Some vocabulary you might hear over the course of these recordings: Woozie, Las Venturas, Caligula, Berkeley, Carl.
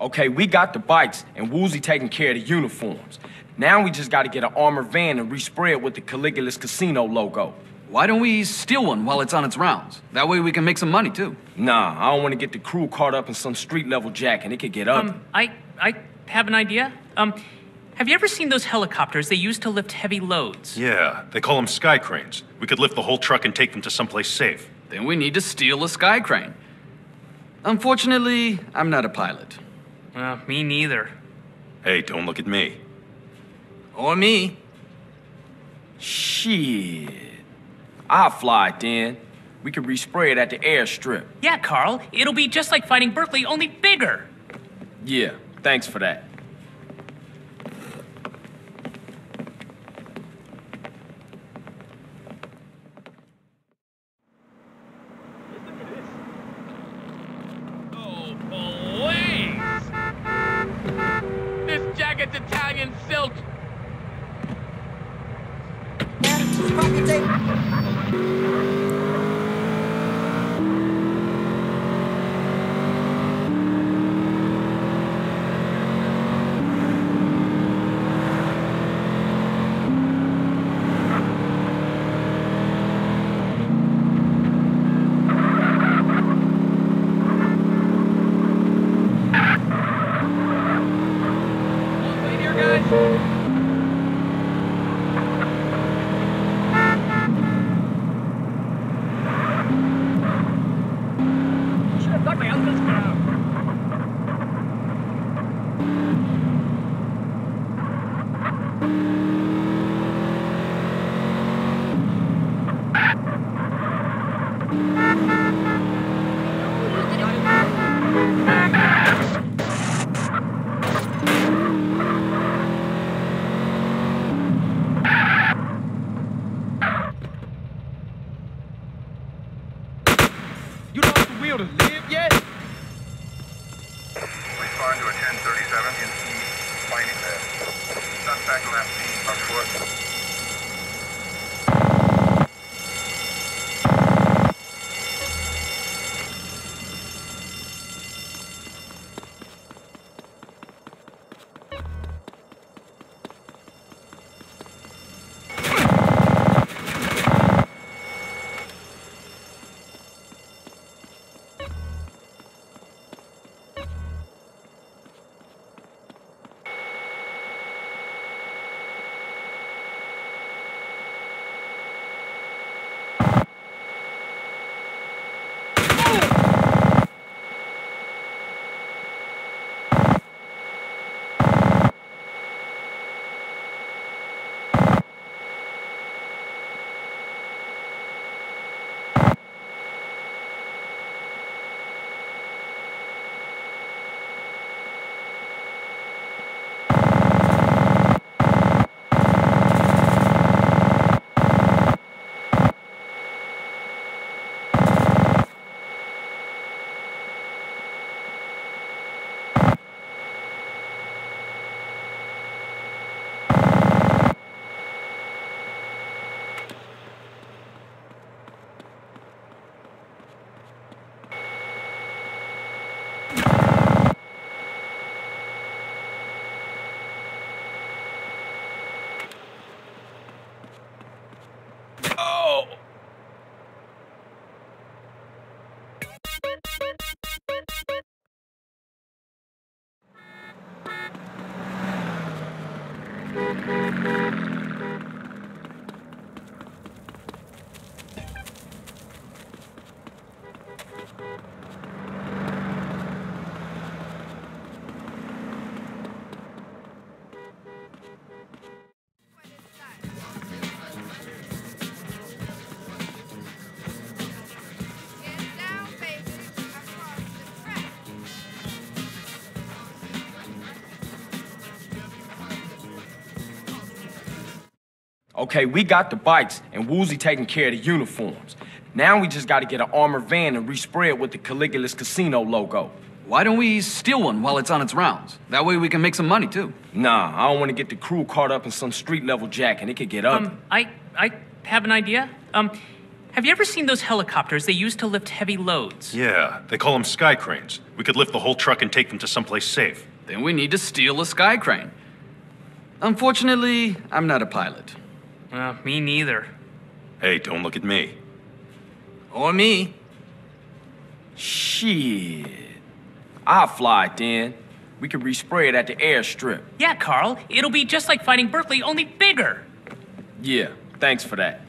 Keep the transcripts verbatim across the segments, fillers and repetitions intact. Okay, we got the bikes and Woozie taking care of the uniforms. Now we just gotta get an armored van and respray it with the Caligula's casino logo. Why don't we steal one while it's on its rounds? That way we can make some money too. Nah, I don't wanna get the crew caught up in some street level jack and it could get ugly. Um, I, I have an idea. Um, have you ever seen those helicopters they use to lift heavy loads? Yeah, they call them sky cranes. We could lift the whole truck and take them to someplace safe. Then we need to steal a sky crane. Unfortunately, I'm not a pilot. Uh, me neither. Hey, don't look at me. Or me. Shit. I'll fly it then. We can respray it at the airstrip. Yeah, Carl. It'll be just like fighting Berkeley, only bigger. Yeah, thanks for that. Oh, boy. This jacket's Italian silk. Okay, we got the bikes and Woozie taking care of the uniforms. Now we just gotta get an armored van and respray it with the Caligula's casino logo. Why don't we steal one while it's on its rounds? That way we can make some money too. Nah, I don't wanna get the crew caught up in some street level jack and it could get ugly. Um, I, I have an idea. Um, Have you ever seen those helicopters they use to lift heavy loads? Yeah, they call them sky cranes. We could lift the whole truck and take them to someplace safe. Then we need to steal a sky crane. Unfortunately, I'm not a pilot. Uh, me neither. Hey, don't look at me. Or me. Shit. I'll fly it then. We can respray it at the airstrip. Yeah, Carl. It'll be just like fighting Berkeley, only bigger. Yeah, thanks for that.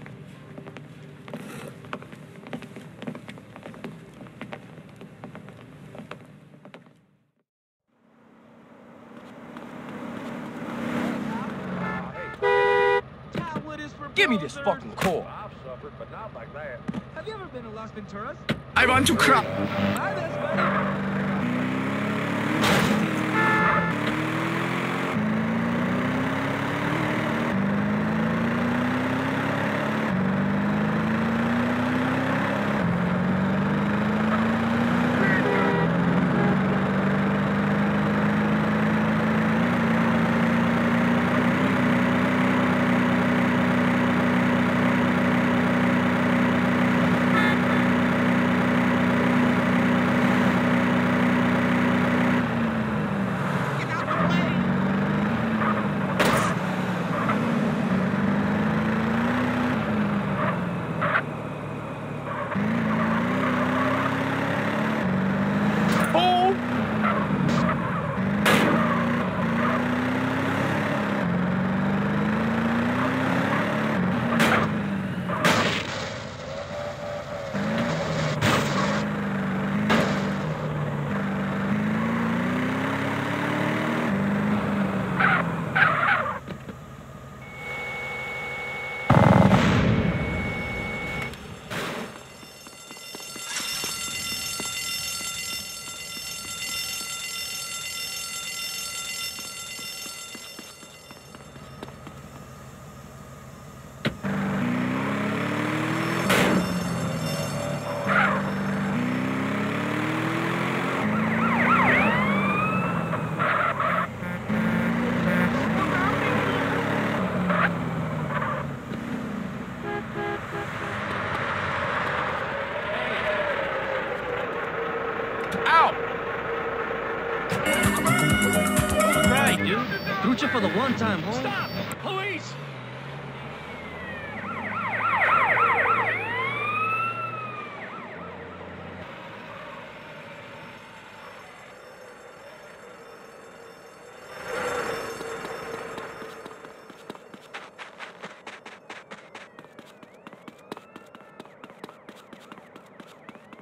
Give me this fucking core. I've suffered, but not like that. Have you ever been to Las Venturas? I want to crap. For the one time, boy. Stop! Police!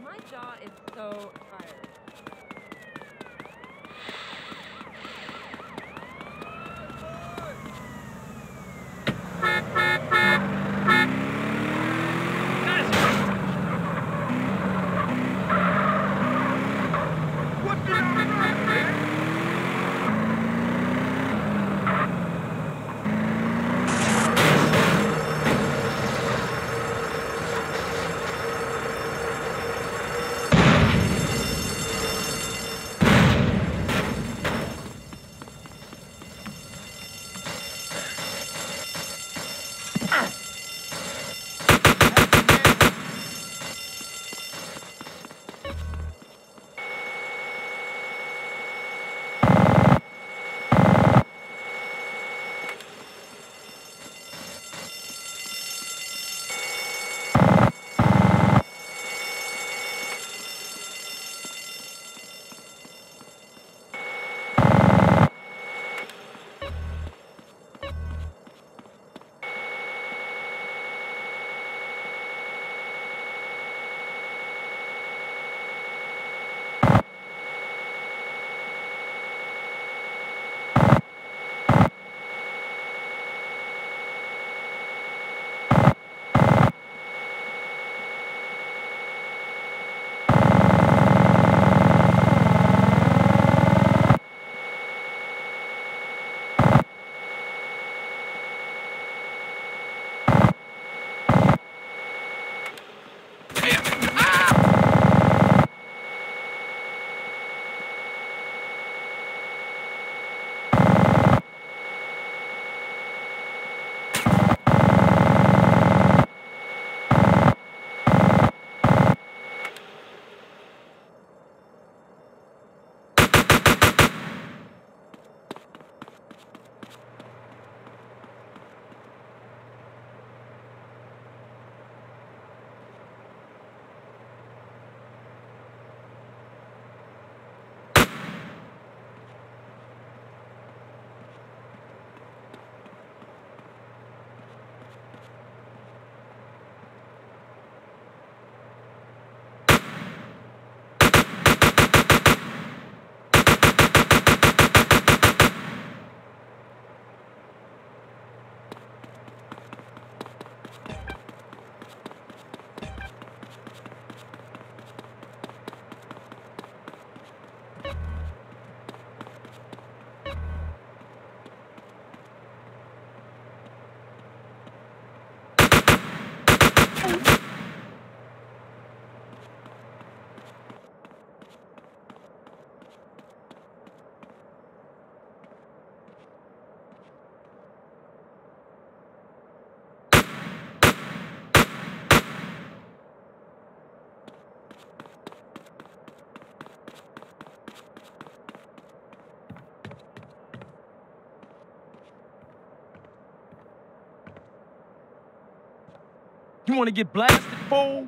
My jaw is so tired. wanna get blasted, fool?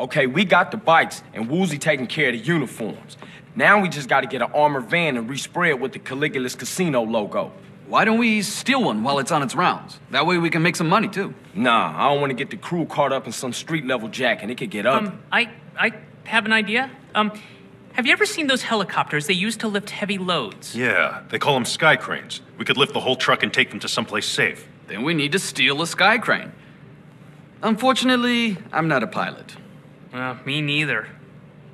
Okay, we got the bikes and Woozie taking care of the uniforms. Now we just gotta get an armored van and respray it with the Caligula's casino logo. Why don't we steal one while it's on its rounds? That way we can make some money too. Nah, I don't wanna get the crew caught up in some street level jack and it could get up. Um, I, I have an idea. Um, have you ever seen those helicopters they use to lift heavy loads? Yeah, they call them sky cranes. We could lift the whole truck and take them to someplace safe. Then we need to steal a sky crane. Unfortunately, I'm not a pilot. Uh, me neither.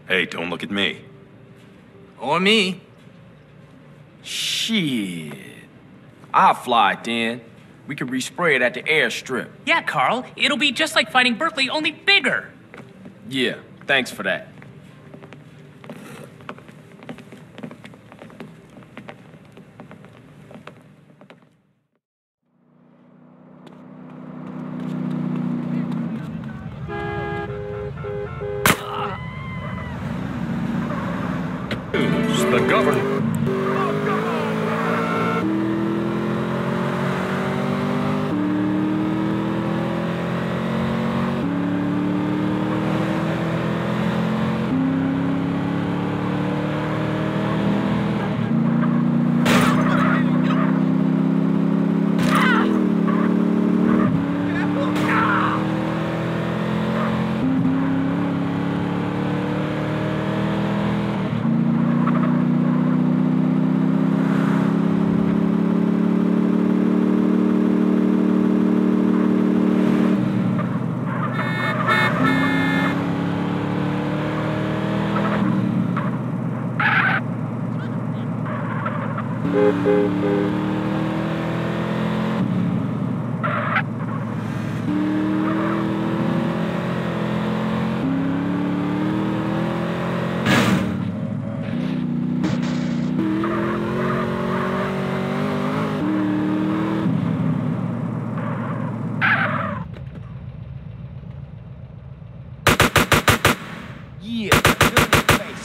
Hey, don't look at me. Or me. Shit. I'll fly it then. We can respray it at the airstrip. Yeah, Carl. It'll be just like fighting Berkeley, only bigger. Yeah, thanks for that. The governor.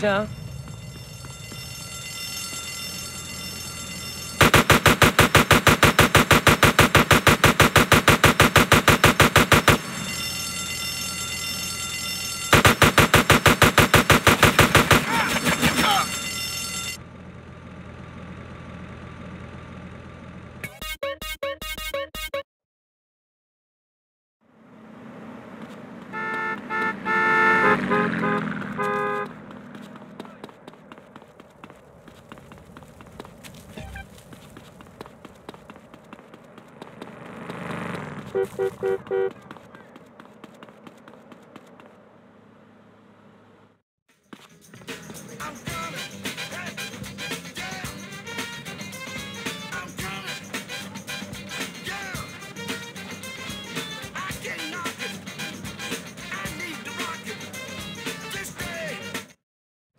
Huh?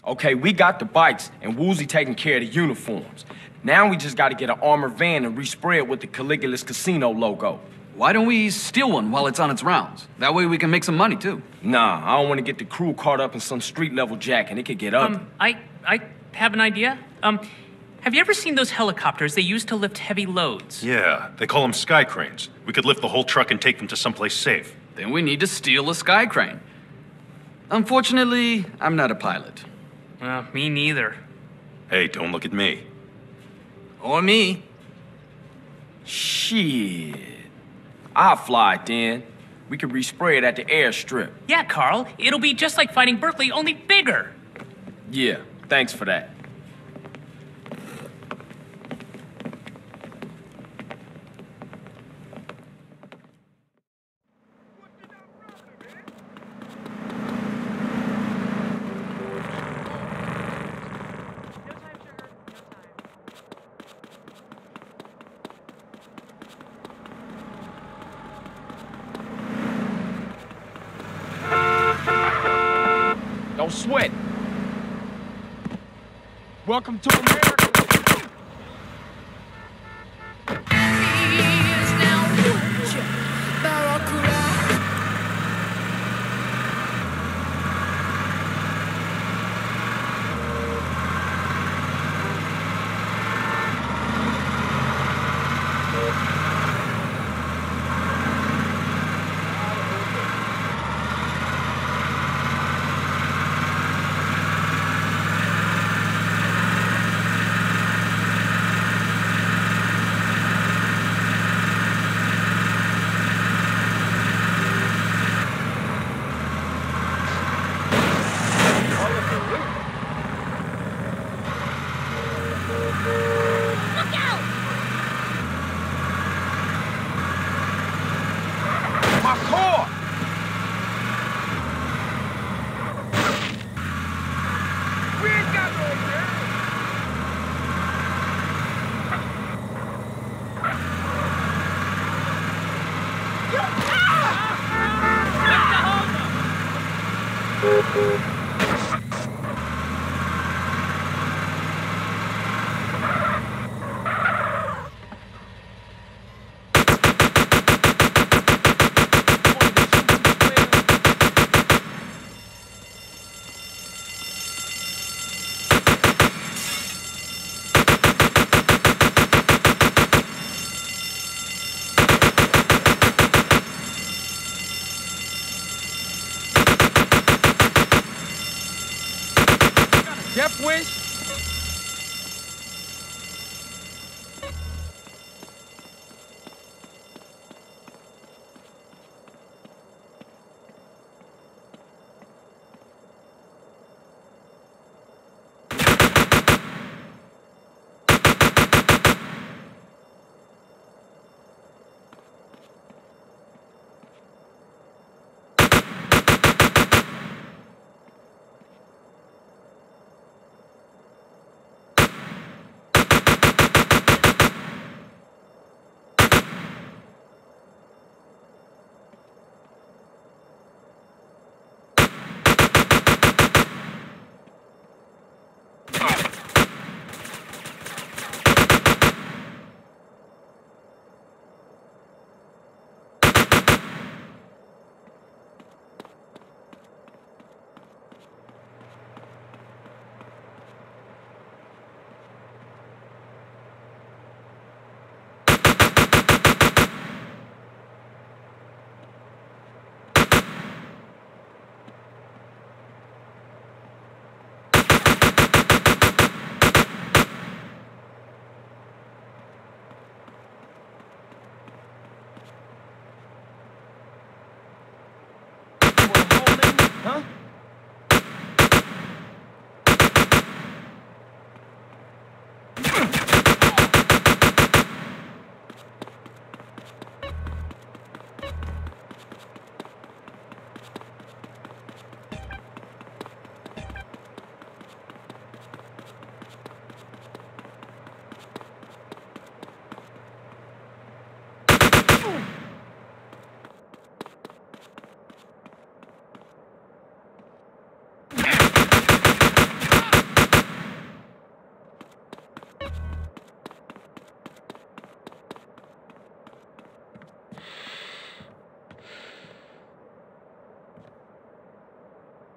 Okay, we got the bikes and Woozie taking care of the uniforms. Now we just gotta get an armored van and respray it with the Caligula's casino logo. Why don't we steal one while it's on its rounds? That way we can make some money too. Nah, I don't wanna get the crew caught up in some street level jack and it could get ugly. Um, I, I have an idea. Um, have you ever seen those helicopters they use to lift heavy loads? Yeah, they call them sky cranes. We could lift the whole truck and take them to someplace safe. Then we need to steal a sky crane. Unfortunately, I'm not a pilot. Well, me neither. Hey, don't look at me. Or me. Shit. I'll fly it then. We can respray it at the airstrip. Yeah, Carl. It'll be just like fighting Berkeley, only bigger. Yeah, thanks for that. Sweat. Welcome to America.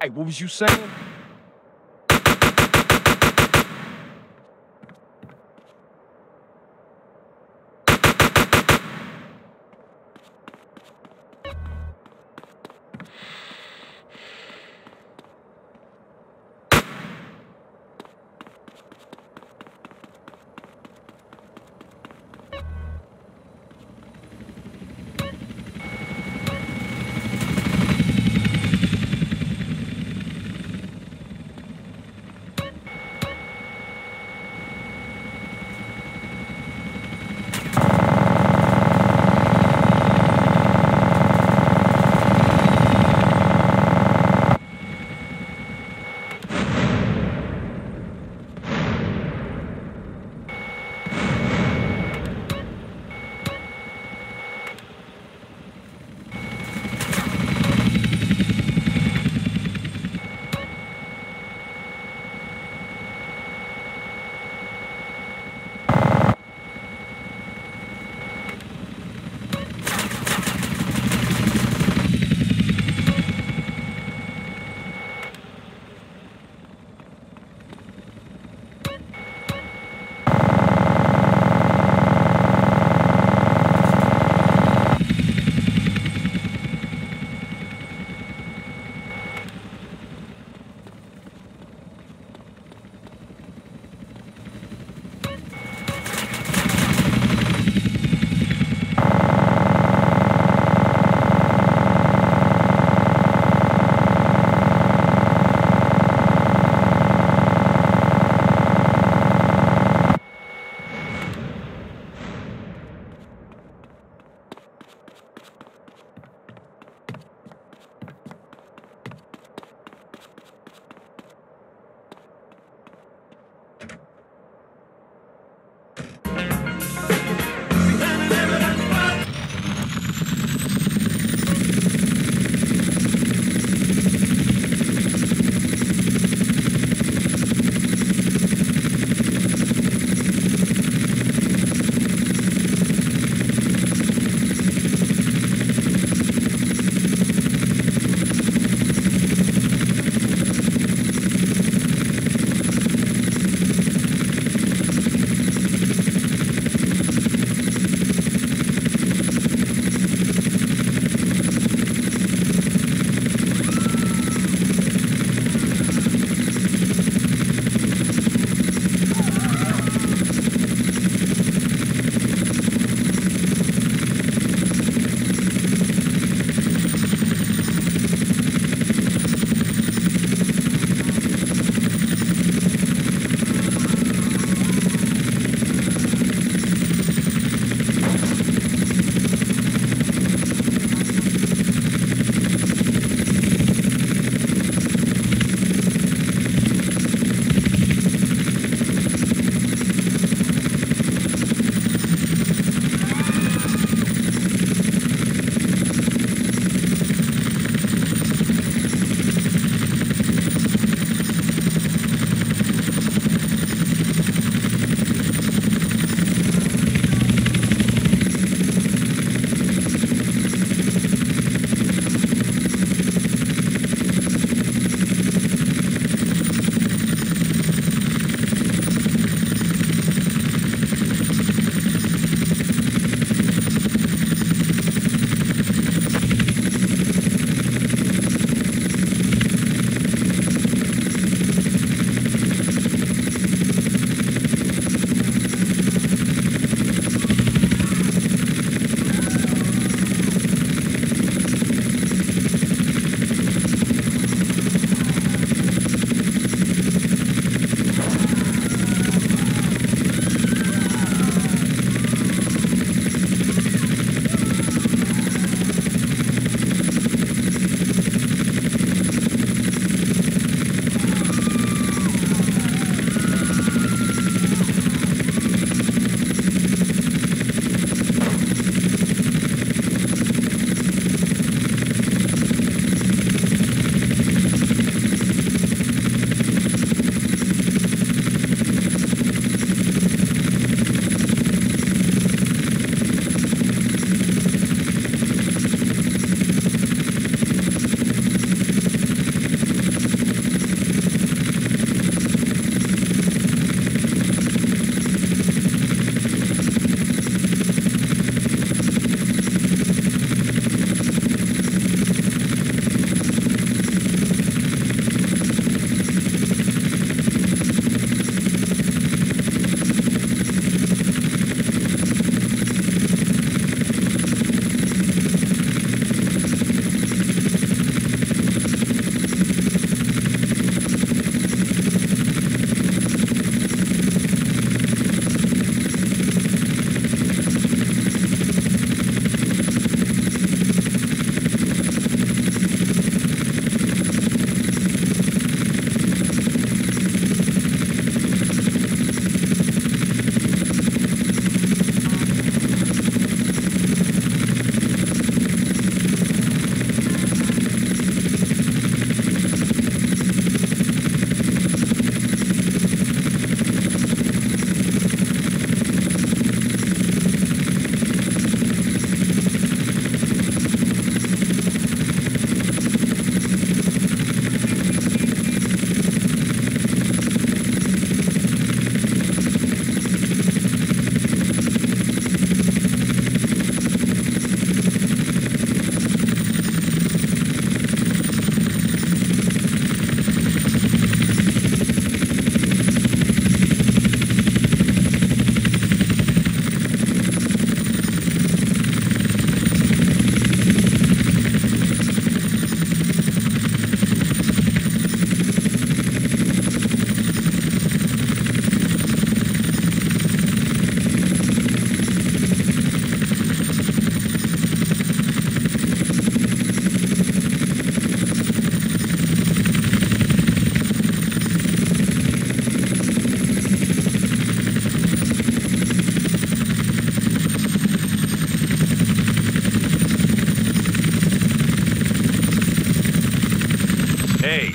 Hey, what was you saying?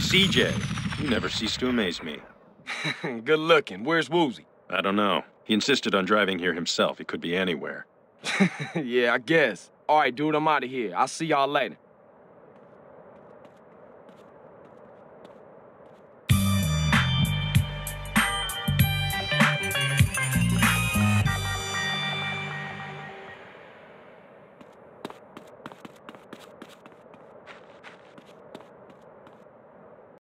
C J, you never cease to amaze me. Good looking. Where's Woozie? I don't know. He insisted on driving here himself. He could be anywhere. Yeah, I guess. All right, dude, I'm out of here. I'll see y'all later.